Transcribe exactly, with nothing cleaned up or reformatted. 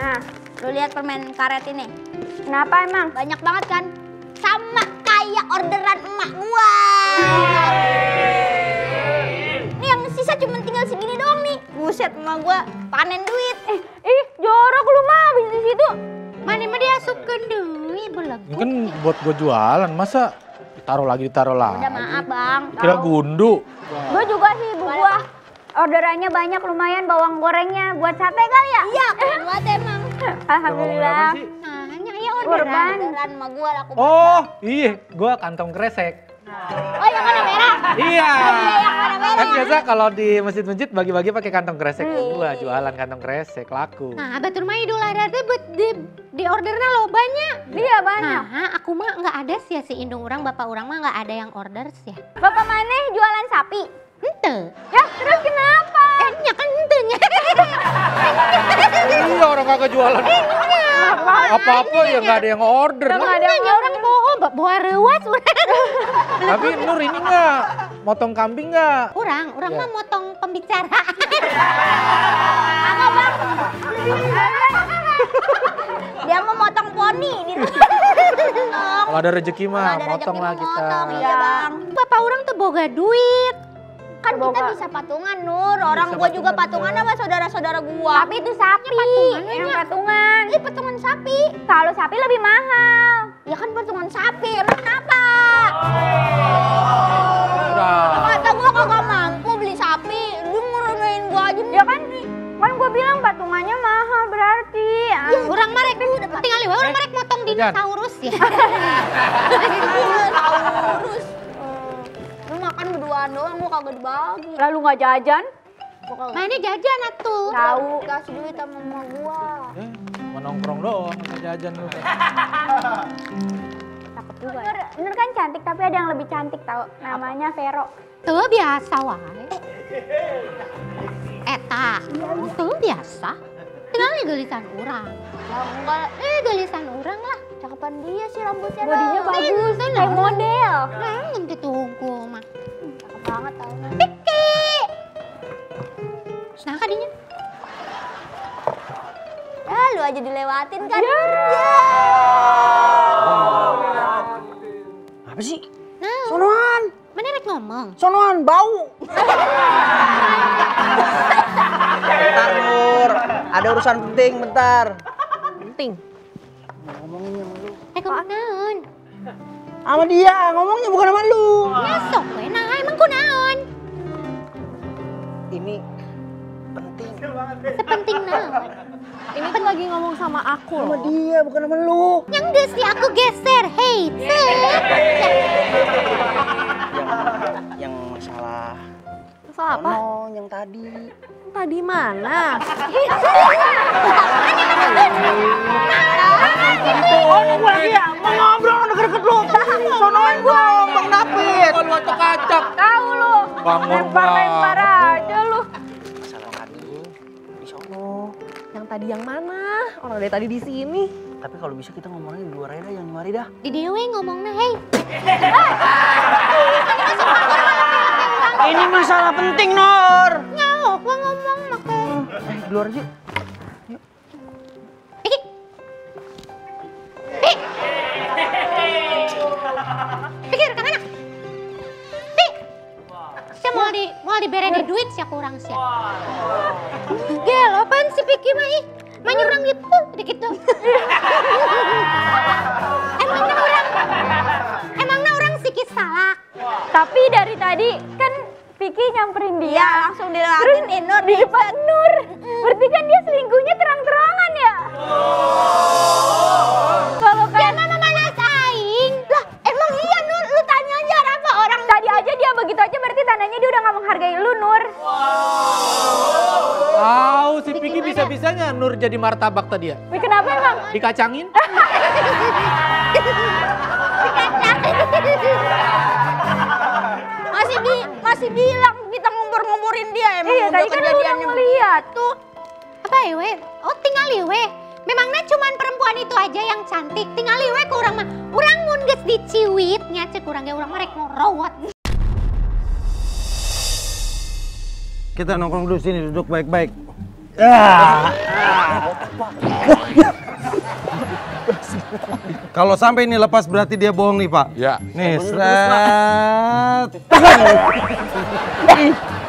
Nah, lu lihat permen karet ini. Kenapa emang? Banyak banget kan? Sama kayak orderan emak gua. Ini yang sisa cuma tinggal segini doang nih. Buset, emak gua panen duit. Eh, ih, jorok lu mah habis di situ. Mana mah dia sukeun duit belek. Mungkin buat gua jualan, masa ditaruh lagi ditaruh lagi. Udah maaf, Bang. Kira gundu. Gua juga sih, ibu gua. Orderannya banyak, lumayan bawang gorengnya buat sate kali ya? Iya, buat emang. Alhamdulillah. Nah, hanya ya orderan. Orderan sama gua laku. Oh, iya, gua kantong kresek. Oh, yang warna merah. Iya. Kan biasa kalau di masjid-masjid bagi-bagi pakai kantong kresek. Gua jualan kantong kresek laku. Nah, betul mah idul adha teh buat di di ordernya lo banyak. Iya, banyak. Nah, aku mah enggak ada sih si indung orang, bapak orang mah enggak ada yang order sih. Bapak maneh jualan sapi? Ente. Ya, terus kenapa? Enya kan entenya. Iya, orang kagak jualan. Apa-apa ya nggak ada yang order. Nggak ada yang orang bohong, bawa rewas. Tapi Nur ini nggak, motong kambing nggak? Orang, orang mah motong pembicaraan. Apa Bang? Dia mau motong poni. Kalau ada rezeki mah, motong lah kita. Iya Bang. Bapak orang tuh boga duit. Kan Boga. Kita bisa patungan, Nur. Orang bisa gua patungan, juga patungan sama saudara-saudara gua. Tapi itu sapi. Patungan. patungan. Ih, patungan sapi. Kalau sapi lebih mahal. Ya kan patungan sapi. Lu kenapa? Oh. Kata gua kagak mampu beli sapi. Lu ngerenain gua aja. Ya kan? Kan gua bilang patungannya mahal berarti. Ya. Orang marek udah tinggalin. Orang eh. marek motong dinosaurus ya. Dinosaurus. Makan berduaan doang, gua kagak dibagi. Lalu nggak jajan? Mana jajan atuh? Tahu kasih duit sama mama gua. Eh, nongkrong doang, nggak jajan lu. Takut juga. Nur, Nur kan cantik, tapi ada yang lebih cantik tau. Namanya Vero. Tuh biasa wae. Eta, tuh biasa. Tinggal nih gelisan orang. Enggak, eh gelisan orang lah. Cakepan dia sih rambutnya. Bodinya bagus, kayak model. Neng gitu hukum mah. Cakep banget tau. Tiki. Nah kadinya. Ya lu aja dilewatin kan. Apa sih? Sonoan. Mana rek ngomong? Sonoan bau. Bentar Nur, ada urusan penting bentar. Penting. Ngomongnya sama lu. Eh ngomong naon? Sama dia, ngomongnya bukan sama lu. Ya sok we nah, emang ku naon? Ini penting. Sepenting naon? Ini kan lagi ngomong sama aku. Sama dia, bukan sama lu. Yang geus sih aku geser. Hey, yang masalah. Masalah apa? Ngomong yang tadi. Tadi mana? Oh, nunggu lagi ya? Mau ngobrol deket-deket lu. Sonoin gua, Bang David. Kalau lu acak-acak. Tahu lu. Lempar-lempar aja lu. Masalah tadi di sono. Yang tadi yang mana? Orang dari tadi di sini. Tapi kalau bisa kita ngomongnya di luar aja, yang di luar dah. Di dewe ngomongnya, hei. Ini masalah penting, Nur. Nyawa gua ngomong maka. Eh, di luar aja. Pikir kemana? Pi, saya mau di mau diberenin duit sih kurang sih. Gel, apaan sih Piki mah ih? Menyerang gitu, dikit tuh. Emangnya orang, emangnya orang sikit salah. Tapi dari tadi kan Piki nyamperin dia, ya, langsung dilatin Inur di depan Nur. Berarti kan dia selingkuhnya terang-terangan ya? Kalau kan aja dia begitu aja berarti tandanya dia udah gak menghargai lu, Nur. Wow. Wow, si Piki bisa-bisanya Nur jadi martabak tadi ya. Kenapa emang? Dikacangin. Dikacangin. Masih bi masih bilang kita ngompor-ngomporin dia emang. Iya, tadi kan udah ngeliat tuh. Apa ya, weh? Oh, tinggal weh. Memangnya cuman perempuan itu aja yang cantik. Tinggal weh ke orang mah. Orang mun geus diciwitnya cek urang ge urang mah rek ngorowot. Kita nongkrong dulu sini, duduk baik-baik. Ah. Kalau sampai ini lepas berarti dia bohong nih, Pak. Ya. Nih, seret.